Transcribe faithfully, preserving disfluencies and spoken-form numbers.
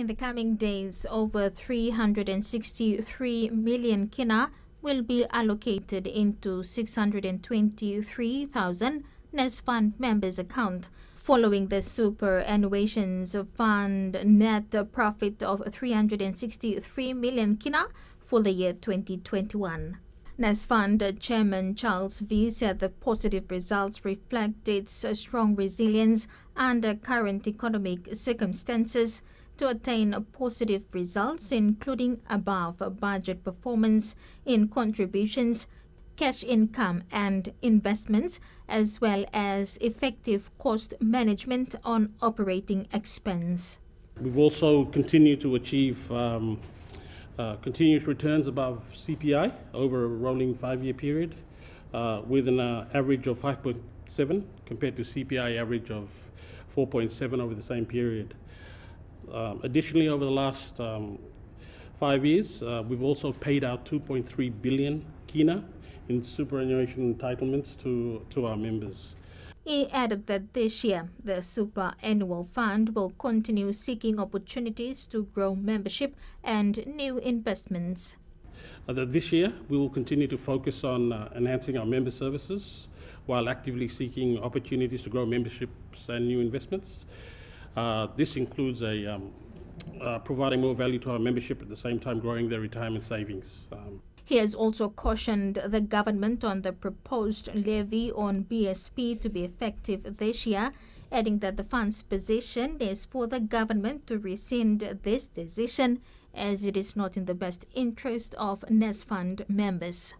In the coming days, over three hundred sixty-three million kina will be allocated into six hundred twenty-three thousand Nasfund members' account, following the superannuations fund net profit of three hundred sixty-three million kina for the year twenty twenty-one. Nasfund Chairman Charles Vee said the positive results reflect its strong resilience under current economic circumstances to attain positive results, including above-budget performance in contributions, cash income and investments, as well as effective cost management on operating expense. We've also continued to achieve um, uh, continuous returns above C P I over a rolling five-year period, uh, with an uh, average of five point seven compared to C P I average of four point seven over the same period. Um, additionally, over the last um, five years, uh, we've also paid out two point three billion kina in superannuation entitlements to, to our members. He added that this year, the Superannual Fund will continue seeking opportunities to grow membership and new investments. Uh, that this year, we will continue to focus on uh, enhancing our member services while actively seeking opportunities to grow memberships and new investments. Uh, this includes a, um, uh, providing more value to our membership at the same time growing their retirement savings. Um. He has also cautioned the government on the proposed levy on B S P to be effective this year, adding that the fund's position is for the government to rescind this decision as it is not in the best interest of Nasfund members.